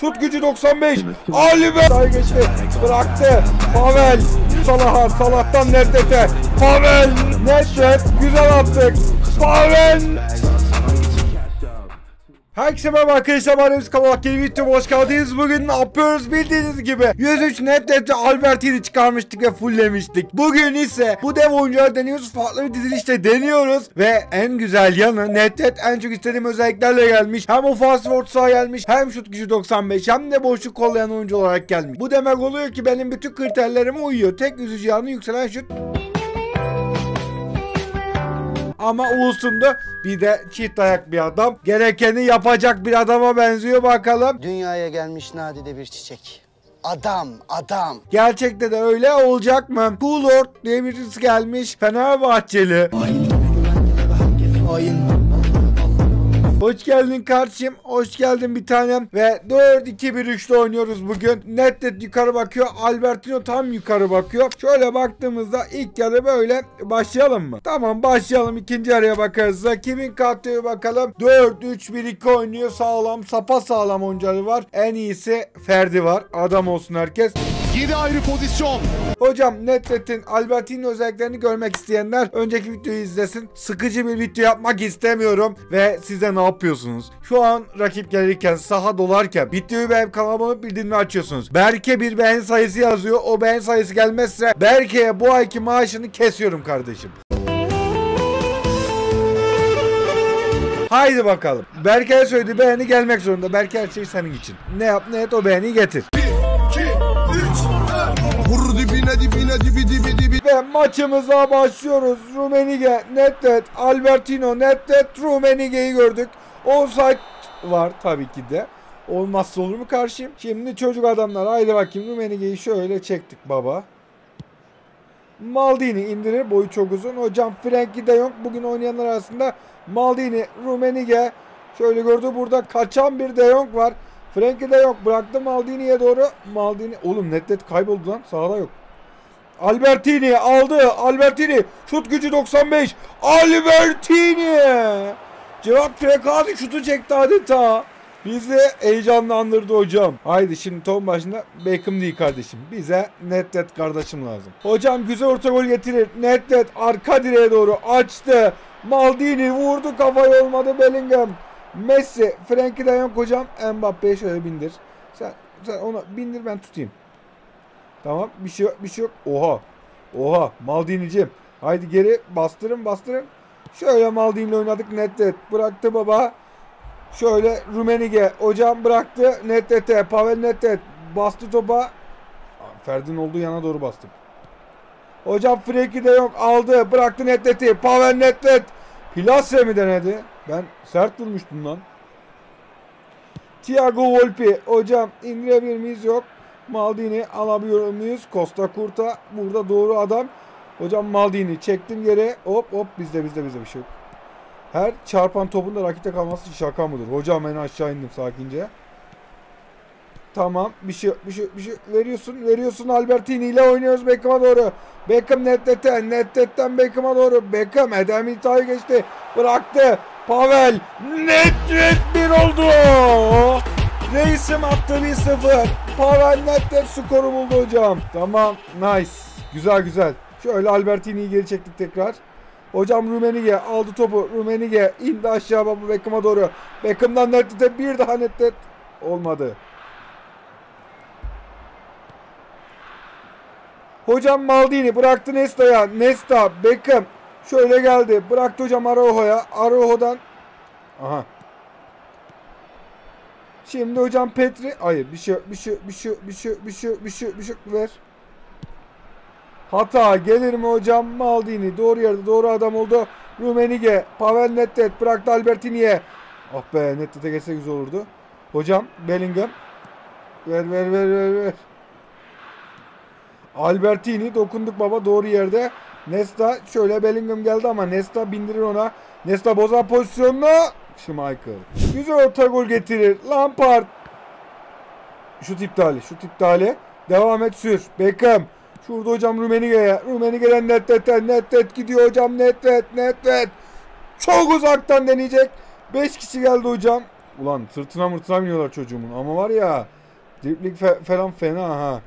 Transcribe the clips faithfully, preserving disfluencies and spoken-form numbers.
Şut gücü doksan beş. Ali Bey geçti. Bıraktı. Pavel. Salah'a. Salah'tan Nedvěd'e. Pavel. Nedvěd. Güzel attık. Pavel. Herkese merhaba arkadaşlar, ben Enes Kabak, yeni videoma hoş geldiniz. Bugün ne yapıyoruz bildiğiniz gibi yüz üç Nedvěd'de Albertini çıkarmıştık ve fulllemiştik. Bugün ise bu dev oyuncuları deniyoruz, farklı bir dizilişte deniyoruz. Ve en güzel yanı Nedvěd en çok istediğim özelliklerle gelmiş. Hem ofansif orta saha gelmiş, hem şut gücü doksan beş, hem de boşluk kollayan oyuncu olarak gelmiş. Bu demek oluyor ki benim bütün kriterlerime uyuyor. Tek üzücü yanı yükselen şut. Ama Ulus'umda bir de çift ayak bir adam. Gerekeni yapacak bir adama benziyor bakalım. Dünyaya gelmiş nadide bir çiçek. Adam, adam. Gerçekte de öyle olacak mı? Cool Lord diye birisi gelmiş. Fenerbahçeli. Aynen. Aynen. Hoş geldin kardeşim, hoş geldin bir tanem ve dört iki bir üç'le oynuyoruz bugün. Nedvěd yukarı bakıyor, Albertino tam yukarı bakıyor. Şöyle baktığımızda ilk yarı böyle başlayalım mı? Tamam başlayalım, ikinci yarıya bakarız da kimin kattığı bakalım. dört üç bir iki oynuyor, sağlam, sapa sağlam oyuncuları var. En iyisi Ferdi var, adam olsun herkes. yedi ayrı pozisyon. Hocam Nedvěd'in Albertini'nin özelliklerini görmek isteyenler önceki videoyu izlesin. Sıkıcı bir video yapmak istemiyorum. Ve siz de ne yapıyorsunuz? Şu an rakip gelirken, saha dolarken videoyu beğenip kanalıma abone olup bildirimleri açıyorsunuz. Berke bir beğen sayısı yazıyor. O beğen sayısı gelmezse Berke'ye bu ayki maaşını kesiyorum kardeşim. Haydi bakalım. Berke'ye söyledi, beğeni gelmek zorunda. Berke her şey senin için. Ne yap ne et, o beğeni getir. Vur dibine dibine dibi dibi dibi. Ve maçımıza başlıyoruz. Rummenigge, Nedvěd, Albertino, Nedvěd, Rummenigge'yi gördük. Offside var tabii ki de. Olmazsa olur mu karşıyım? Şimdi çocuk adamlar, haydi bakayım. Rummenigge'yi şöyle çektik baba. Maldini indirir, boyu çok uzun. Hocam Frenkie de yok. Bugün oynayanlar arasında Maldini, Rummenigge. Şöyle gördü, burada kaçan bir de yok var. Frenkie de yok. Bıraktı Maldini'ye doğru. Maldini. Oğlum Nedvěd kayboldu lan. Sahada yok. Albertini aldı. Albertini. Şut gücü doksan beş. Albertini. Cevap P K'di. Şutu çekti adeta. Bizi heyecanlandırdı hocam. Haydi şimdi ton başında Beckham değil kardeşim. Bize Nedvěd kardeşim lazım. Hocam güzel orta gol getirir. Nedvěd arka direğe doğru açtı. Maldini vurdu. Kafayı olmadı. Bellingham. Messi, Frenkie de Jong hocam. Mbappe'ye şöyle bindir. Sen, sen ona bindir, ben tutayım. Tamam, bir şey yok, bir şey yok. Oha. Oha, Maldini'cim. Haydi geri bastırın, bastırın. Şöyle Maldini'yle oynadık. Nedvěd bıraktı baba. Şöyle Rummenigge hocam bıraktı. Nedvěd'e, Pavel Nedvěd bastı topa. Ferdi'nin olduğu yana doğru bastım. Hocam Frenkie de Jong aldı, bıraktı Nedvěd'i. Pavel Nedvěd Plase mi denedi? Ben sert vurmuştum lan. Thiago Volpi. Hocam indirebilir miyiz? Yok. Maldini alabiliyor muyuz? Costacurta. Burada doğru adam. Hocam Maldini çektim yere. Hop hop, bizde bizde bizde bir şey yok. Her çarpan topun da rakipte kalması şaka mıdır? Hocam ben aşağı indim sakince. Tamam. Bir şey bir şey bir şey veriyorsun. Veriyorsun. Albertini ile oynuyoruz Beckham'a doğru. Beckham Nedvěd'e. Nedvěd'den Beckham'a doğru. Beckham Edem İltay'ı geçti. Bıraktı. Pavel Nedvěd bir oldu. Reisim attı bir sıfır. Pavel Nedvěd skoru buldu hocam. Tamam. Nice. Güzel güzel. Şöyle Albertini'yi geri çektik tekrar. Hocam Rummenigge aldı topu. Rummenigge indi aşağı baba Beckham'a doğru. Beckham'dan Nedvěd'e bir daha Nedvěd. Olmadı. Hocam Maldini bıraktı Nesta'ya. Nesta, Beckham şöyle geldi. Bıraktı hocam Araujo'ya. Araujo'dan. Aha. Şimdi hocam Petri. Hayır, bir şey bir şey bir şey bir şey bir şey bir şey bir şey ver. Hata gelir mi hocam? Maldini doğru yerde doğru adam oldu. Rummenigge, Pavel Nedvěd bıraktı Albertini'ye. Ah be, Nedvěd'e geçse güzel olurdu. Hocam Bellingham. Ver ver ver ver ver. Albertini dokunduk baba doğru yerde. Nesta şöyle Bellingham geldi ama Nesta bindirir ona. Nesta bozar pozisyonunu. Schmeichel. Güzel orta gol getirir. Lampard. Şut iptali. Şut iptali. Devam et sür. Beckham. Şurada hocam Rummenigge'ye. Rummenigge'den Nedvěd'e. Nedvěd gidiyor hocam. Nedvěd. Nedvěd. Çok uzaktan deneyecek. beş kişi geldi hocam. Ulan sırtına mırtına biniyorlar çocuğumun. Ama var ya dripling fe falan fena ha.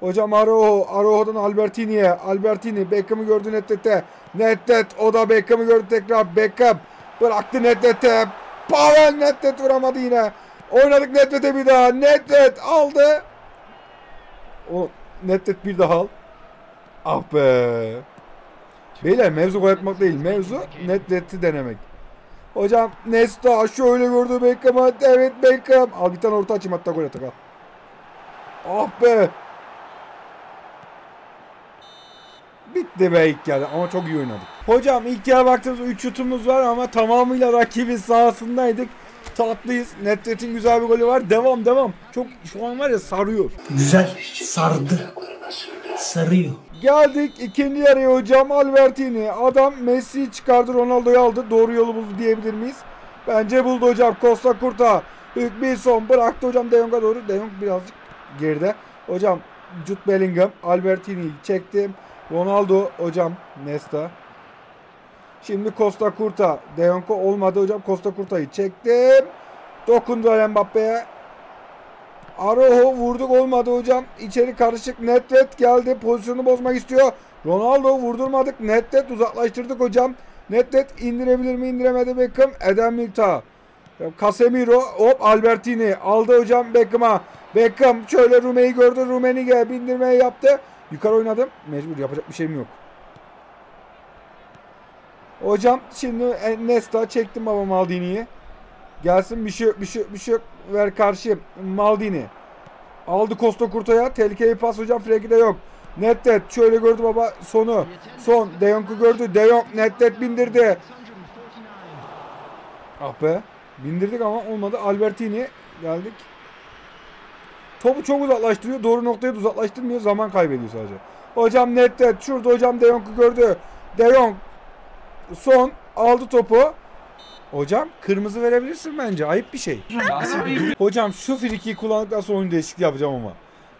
Hocam Aroho. Aroho'dan Albertini'ye. Albertini. Beckham'ı gördü Nettet'e. Nettet. O da Beckham'ı gördü tekrar. Beckham. Bıraktı Nettet'e. Pavel Nedvěd vuramadı yine. Oynadık Nedvěd'e bir daha. Nedvěd aldı. O Nedvěd bir daha al. Ah be. Beyler mevzu gol atmak değil. Mevzu Nedvěd'i denemek. Hocam Nesta şöyle gördü Beckham'ı. Evet Beckham. Al bir tane orta açayım hatta gol atak al. Ah be. Bitti be ilk yarı ama çok iyi oynadık. Hocam ilk yarı baktığımız üç şutumuz var ama tamamıyla rakibin sahasındaydık. Tatlıyız. Nedvěd'in güzel bir golü var. Devam devam. Çok şu an var ya sarıyor. Güzel sardı. Sarıyor. Geldik ikinci yarıya hocam. Albertini. Adam Messi'yi çıkardı, Ronaldo'yu aldı. Doğru yolu buldu diyebilir miyiz? Bence buldu hocam. Costacurta. Hükmilson bıraktı hocam De Jong'a doğru. De Jong birazcık geride. Hocam Jude Bellingham. Albertini'yi çektim. Ronaldo hocam Nesta. Şimdi Costacurta. De Jong'a olmadı hocam. Costacurta'yı çektim. Dokundu Mbappe'ye. Aroho vurduk olmadı hocam. İçeri karışık. Nedvěd geldi. Pozisyonu bozmak istiyor. Ronaldo vurdurmadık. Nedvěd uzaklaştırdık hocam. Nedvěd indirebilir mi? İndiremedi Beckham. Eden Militao. Casemiro. Hop Albertini. Aldı hocam Beckham'a. Beckham şöyle Rume'yi gördü. Rummenigge bindirmeyi yaptı. Yukarı oynadım. Mecbur yapacak bir şeyim yok. Hocam şimdi Nesta çektim baba Maldini'yi. Gelsin bir şey yok, bir şey yok, bir şey yok. Ver karşı Maldini. Aldı Costacurta'ya. Tehlikeli pas hocam. Frenkie de yok. Nedvěd şöyle gördü baba sonu. Son De Jong'u gördü. De Jong Nedvěd bindirdi. Ah be. Bindirdik ama olmadı. Albertini geldik. Topu çok uzaklaştırıyor. Doğru noktaya da uzaklaştırmıyor. Zaman kaybediyor sadece. Hocam Nedvěd. Şurada hocam De Jong'u gördü. De Jong. Son. Aldı topu. Hocam kırmızı verebilirsin bence. Ayıp bir şey. Hocam şu frikiyi kullandıktan sonra oyun değişikliği yapacağım ama.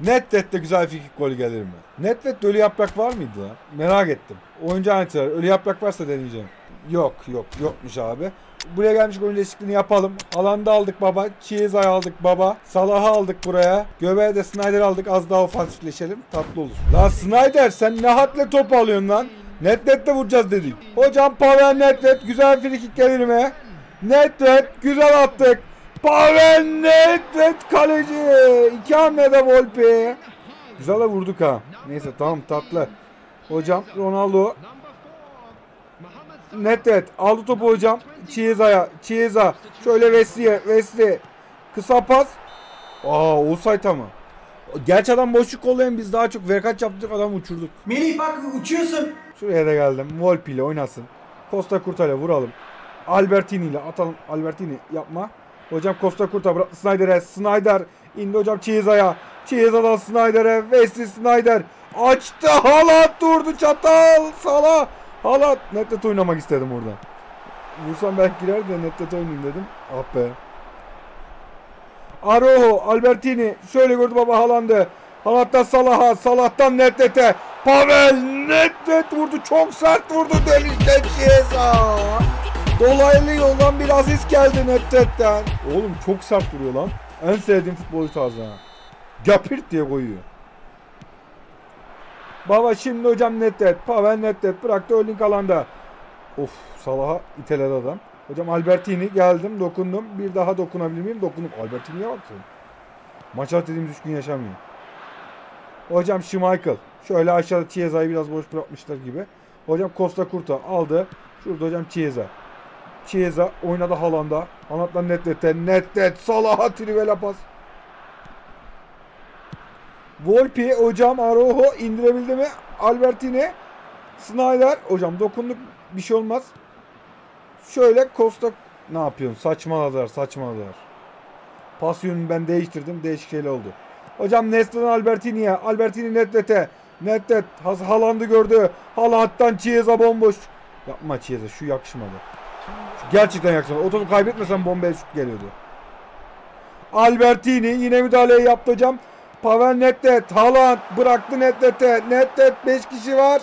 Nedvěd'de güzel frikik golü gelir mi? Nedvěd'de ölü yaprak var mıydı ya? Merak ettim. Oyuncu anlatırlar. Ölü yaprak varsa deneyeceğim. Yok yok yokmuş abi. Buraya gelmiş oyun değişikliğini yapalım. Haaland'ı aldık baba. Chiesa'yı aldık baba. Salah'ı aldık buraya. Göbeğe de Snyder aldık. Az daha ofansifleşelim. Tatlı olur. Lan Snyder sen ne hatle topu alıyorsun lan? Nedvěd'de vuracağız dedik. Hocam Pavel Nedvěd güzel frikik gelir mi? Nedvěd güzel attık. Pavel Nedvěd kaleci. İki hamlede Volpi. Güzel vurduk ha. Neyse tamam tatlı. Hocam Ronaldo. Nedvěd aldı topu hocam. Chiesa'ya. Chiesa. Şöyle Wesley'e. Wesley. Kısa pas. Aa offside ama. Gerçi adam boşluk kollayan biz daha çok verkaç yaptık adamı uçurduk. Melih bak uçuyorsun. Şuraya da geldim. Volpi ile oynasın. Costacurta ile vuralım. Albertini ile atalım. Albertini yapma. Hocam Costacurta bıraktı Snyder'e. Snyder indi hocam Chiesa'ya. Chiesa'dan Snyder'e. Wesley Sneijder. Açtı. Haaland durdu. Çatal. Salah. Haaland. Nedvěd oynamak istedim orada. Vursam belki girer de Nedvěd oynayayım dedim. Ah be. Aroho. Albertini. Şöyle gördü baba Haaland'ı. Haaland'dan Salah'a. Salah'tan Nedvěd'e. Pavel Nedvěd vurdu. Çok sert vurdu. Demişten Chiesa. Dolaylı yoldan bir aziz geldi Nedvěd'den. Oğlum çok sert vuruyor lan. En sevdiğim futbolcu tarzı ha. Gapirt diye koyuyor. Baba şimdi hocam Nedvěd. Pavel Nedvěd bıraktı Erling Haaland'a. Of Salah'a iteledi adam. Hocam Albertini geldim dokundum. Bir daha dokunabilir miyim? Dokunup Albertini'ye baktım. Maça dediğimiz üç gün yaşamıyor. Hocam Schmeichel. Şöyle aşağıda Chiesa'yı biraz boş bırakmışlar gibi. Hocam Costacurta aldı. Şurada hocam Chiesa. Chiesa oynadı Haaland'a. Haaland'dan Nedvěd'e. Nedvěd Salah'a trivela pas. Volpi hocam Aroho indirebildi mi? Albertini. Sneijder. Hocam dokunduk bir şey olmaz. Şöyle Costa ne yapıyorsun? Saçmaladılar saçmaladılar. Pas yönünü ben değiştirdim. Değişik şeyle oldu. Hocam Nesta'dan Albertini'ye. Albertini Nedvěd'e. Nedvěd Haaland'ı gördü. Haaland'dan Chiesa bomboş. Yapma Chiesa şu yakışmadı. Şu gerçekten yakışmadı. O topu kaybetmesem bombaya şut geliyordu. Albertini yine müdahaleyi yaptı hocam. Pavel Nedvěd. Haaland bıraktı Nedvěd'e. Nedvěd beş kişi var.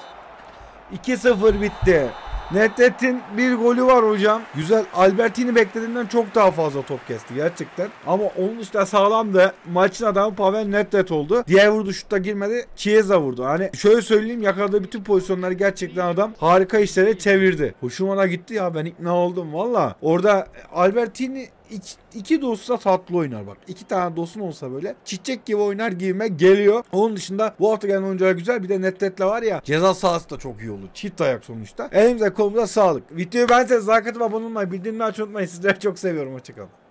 iki sıfır bitti. Nedvěd'in bir golü var hocam. Güzel. Albertini beklediğimden çok daha fazla top kesti gerçekten. Ama onun işte sağlam da maçın adamı Pavel Nedvěd oldu. Diğer vurdu şutta girmedi. Chiesa vurdu. Hani şöyle söyleyeyim, yakaladığı bütün pozisyonları gerçekten adam harika işlere çevirdi. Hoşuma da gitti ya, ben ikna oldum valla. Orada Albertini İki, iki dostu da tatlı oynar bak. İki tane dostun olsa böyle çiçek gibi oynar gibime geliyor. Onun dışında bu hafta gelen oyuncular güzel. Bir de Nedvěd'le var ya, ceza sahası da çok iyi olur. Çift ayak sonuçta. Elimize kolumuza sağlık. Videoyu beğenseniz like atıp abone olmayı, bildirimleri açmayı unutmayın. Sizleri çok seviyorum. Hoşçakalın.